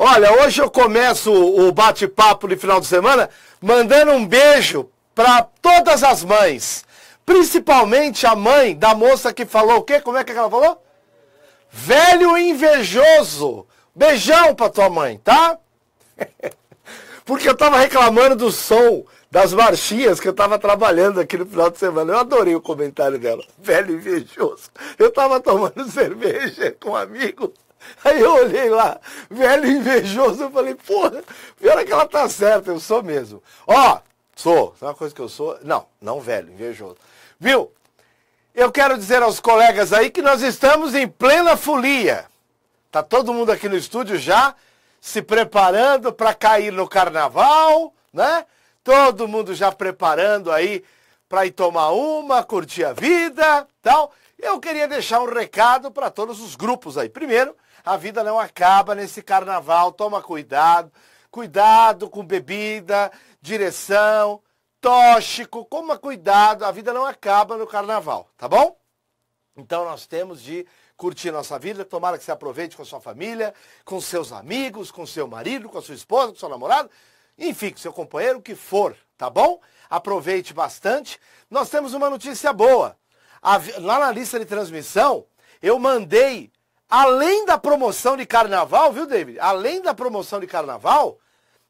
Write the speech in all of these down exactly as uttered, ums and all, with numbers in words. Olha, hoje eu começo o bate-papo de final de semana mandando um beijo para todas as mães. Principalmente a mãe da moça que falou o quê? Como é que ela falou? Velho invejoso. Beijão para tua mãe, tá? Porque eu tava reclamando do som das marchinhas que eu tava trabalhando aqui no final de semana. Eu adorei o comentário dela. Velho invejoso. Eu tava tomando cerveja com um amigo. Aí eu olhei lá, velho invejoso, eu falei, porra, pior que ela tá certa, eu sou mesmo. Ó, sou, sabe uma coisa que eu sou? Não, não velho, invejoso. Viu? Eu quero dizer aos colegas aí que nós estamos em plena folia. Tá todo mundo aqui no estúdio já se preparando para cair no carnaval, né? Todo mundo já preparando aí para ir tomar uma, curtir a vida, tal. Eu queria deixar um recado para todos os grupos aí. Primeiro, a vida não acaba nesse carnaval, toma cuidado, cuidado com bebida, direção, tóxico, toma cuidado, a vida não acaba no carnaval, tá bom? Então nós temos de curtir nossa vida, tomara que você aproveite com a sua família, com seus amigos, com seu marido, com a sua esposa, com seu namorado, enfim, com seu companheiro, o que for, tá bom? Aproveite bastante. Nós temos uma notícia boa. Lá na lista de transmissão, eu mandei... Além da promoção de carnaval, viu, David? Além da promoção de carnaval,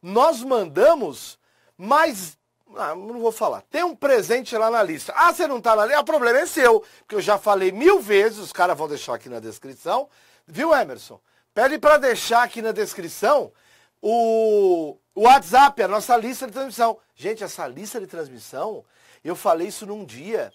nós mandamos mais... Ah, não vou falar. Tem um presente lá na lista. Ah, você não tá na lista? O problema é seu, porque eu já falei mil vezes, os caras vão deixar aqui na descrição. Viu, Emerson? Pede para deixar aqui na descrição o... o WhatsApp, a nossa lista de transmissão. Gente, essa lista de transmissão, eu falei isso num dia...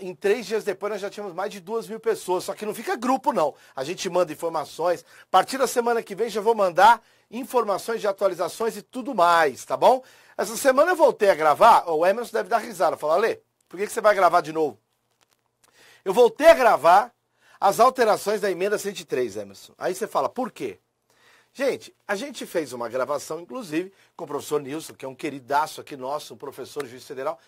Em três dias depois nós já tínhamos mais de duas mil pessoas, só que não fica grupo não. A gente manda informações, a partir da semana que vem já vou mandar informações de atualizações e tudo mais, tá bom? Essa semana eu voltei a gravar, o Emerson deve dar risada, falar, Lê, por que, que você vai gravar de novo? Eu voltei a gravar as alterações da emenda cento e três, Emerson. Aí você fala, por quê? Gente, a gente fez uma gravação, inclusive, com o professor Nilson, que é um queridaço aqui nosso, um professor de juiz federal,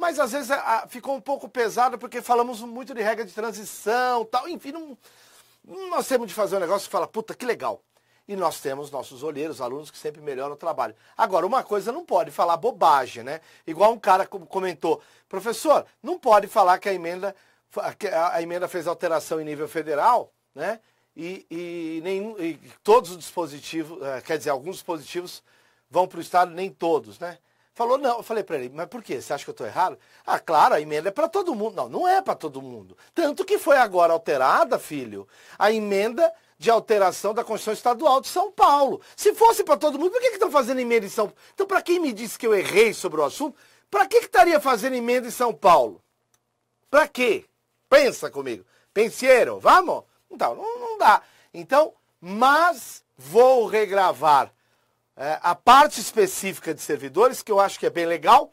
mas às vezes a, ficou um pouco pesado porque falamos muito de regra de transição, tal. Enfim, não, nós temos de fazer um negócio que fala, puta, que legal. E nós temos nossos olheiros, alunos que sempre melhoram o trabalho. Agora, uma coisa não pode falar bobagem, né? Igual um cara comentou, professor, não pode falar que a emenda, que a emenda fez alteração em nível federal, né? E, e, nenhum, e todos os dispositivos, quer dizer, alguns dispositivos vão para o Estado, nem todos, né? Falou, não, eu falei para ele, mas por quê? Você acha que eu estou errado? Ah, claro, a emenda é para todo mundo. Não, não é para todo mundo. Tanto que foi agora alterada, filho, a emenda de alteração da Constituição Estadual de São Paulo. Se fosse para todo mundo, por que estão fazendo emenda em São Paulo? Então, para quem me disse que eu errei sobre o assunto, para que estaria fazendo emenda em São Paulo? Para quê? Pensa comigo. Penseiro, vamos? Então, não, não dá. Então, mas vou regravar. É, a parte específica de servidores, que eu acho que é bem legal,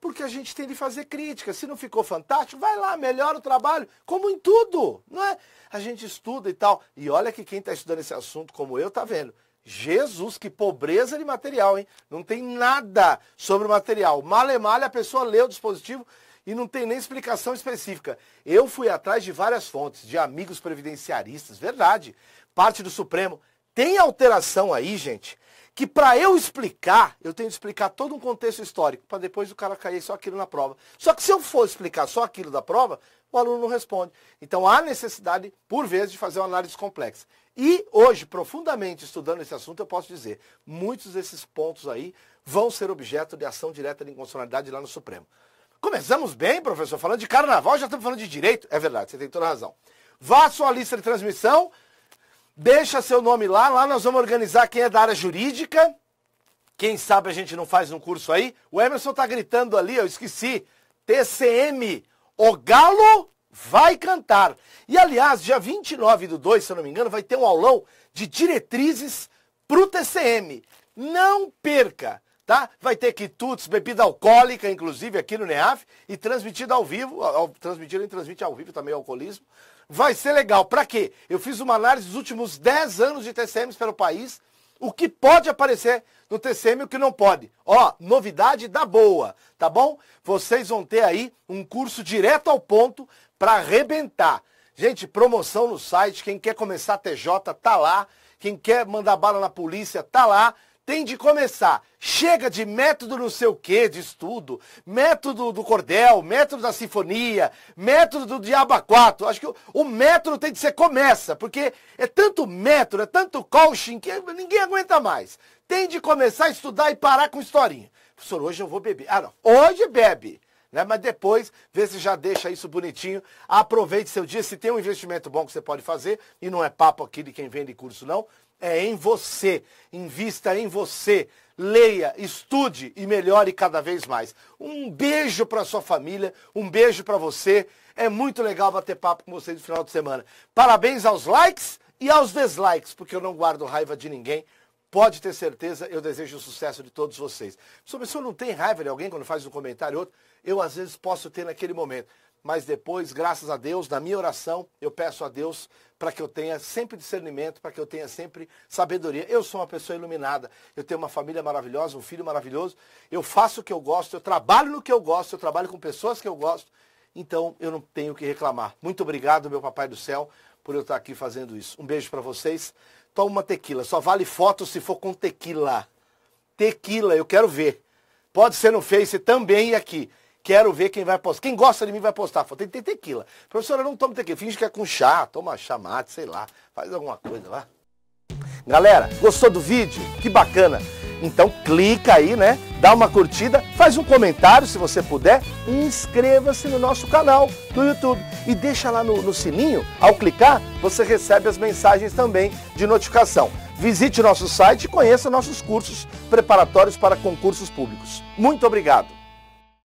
porque a gente tem de fazer crítica. Se não ficou fantástico, vai lá, melhora o trabalho, como em tudo, não é? A gente estuda e tal. E olha que quem está estudando esse assunto como eu está vendo. Jesus, que pobreza de material, hein? Não tem nada sobre o material. Malemalha, a pessoa lê o dispositivo e não tem nem explicação específica. Eu fui atrás de várias fontes, de amigos previdenciaristas, verdade. Parte do Supremo. Tem alteração aí, gente, que para eu explicar, eu tenho que explicar todo um contexto histórico, para depois o cara cair só aquilo na prova. Só que se eu for explicar só aquilo da prova, o aluno não responde. Então há necessidade, por vezes, de fazer uma análise complexa. E hoje, profundamente estudando esse assunto, eu posso dizer, muitos desses pontos aí vão ser objeto de ação direta de inconstitucionalidade lá no Supremo. Começamos bem, professor, falando de carnaval, já estamos falando de direito. É verdade, você tem toda a razão. Vá à sua lista de transmissão, deixa seu nome lá, lá nós vamos organizar quem é da área jurídica. Quem sabe a gente não faz um curso aí. O Emerson tá gritando ali, eu esqueci. T C M, o galo vai cantar. E aliás, dia vinte e nove do dois, se eu não me engano, vai ter um aulão de diretrizes pro T C M. Não perca, tá? Vai ter quitutes, bebida alcoólica, inclusive aqui no NEAF, e transmitido ao vivo, ao, transmitido e transmite ao vivo também o alcoolismo. Vai ser legal. Para quê? Eu fiz uma análise dos últimos dez anos de T C Ms pelo país, o que pode aparecer no T C M e o que não pode. Ó, novidade da boa, tá bom? Vocês vão ter aí um curso direto ao ponto para arrebentar. Gente, promoção no site, quem quer começar T J tá lá. quem quer mandar bala na polícia tá lá, tem de começar. Chega de método não sei o que de estudo, método do cordel, método da sinfonia, método do diabo a quatro. Acho que o, o método tem de ser começa, porque é tanto método, é tanto coaching que ninguém aguenta mais. Tem de começar a estudar e parar com historinha. Professor, hoje eu vou beber. Ah, não. Hoje bebe. Né? Mas depois, vê se já deixa isso bonitinho. Aproveite seu dia. Se tem um investimento bom que você pode fazer, e não é papo aqui de quem vende curso, não, é em você. Invista em você. Leia, estude e melhore cada vez mais. Um beijo para sua família, um beijo para você. É muito legal bater papo com vocês no final de semana. Parabéns aos likes e aos dislikes, porque eu não guardo raiva de ninguém. Pode ter certeza, eu desejo o sucesso de todos vocês. Se a pessoa não tem raiva de alguém quando faz um comentário ou outro, eu às vezes posso ter naquele momento. Mas depois, graças a Deus, na minha oração, eu peço a Deus para que eu tenha sempre discernimento, para que eu tenha sempre sabedoria. Eu sou uma pessoa iluminada, eu tenho uma família maravilhosa, um filho maravilhoso, eu faço o que eu gosto, eu trabalho no que eu gosto, eu trabalho com pessoas que eu gosto, então eu não tenho o que reclamar. Muito obrigado, meu Papai do Céu, por eu estar aqui fazendo isso. Um beijo para vocês. Toma uma tequila. Só vale foto se for com tequila. Tequila, eu quero ver. Pode ser no Face também e aqui. Quero ver quem vai postar. Quem gosta de mim vai postar foto. Tem que ter tequila. Professora, não toma tequila. Finge que é com chá. Toma chá mate, sei lá. Faz alguma coisa lá. Galera, gostou do vídeo? Que bacana. Então clica aí, né? Dá uma curtida, faz um comentário se você puder, inscreva-se no nosso canal do YouTube e deixa lá no, no sininho, ao clicar você recebe as mensagens também de notificação. Visite nosso site e conheça nossos cursos preparatórios para concursos públicos. Muito obrigado!